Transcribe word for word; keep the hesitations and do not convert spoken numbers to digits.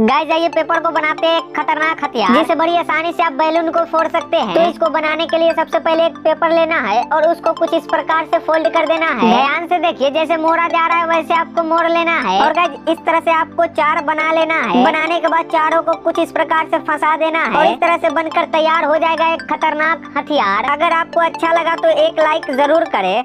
Guys ये paper को बनाते हैं खतरनाक हथियार जिसे बड़ी आसानी से आप बैलून को फोड़ सकते हैं। तो इसको बनाने के लिए सबसे पहले एक पेपर लेना है और उसको कुछ इस प्रकार से फोल्ड कर देना है। ध्यान से देखिए, जैसे मोड़ा जा रहा है वैसे आपको मोड़ लेना है और गाइस इस तरह से आपको चार बना लेना है। बनाने के बाद चारों को कुछ इस प्रकार से फंसा देना है और इस तरह से बनकर तैयार हो जाएगा एक खतरनाक हथियार। अगर आपको अच्छा लगा तो एक लाइक जरूर करे।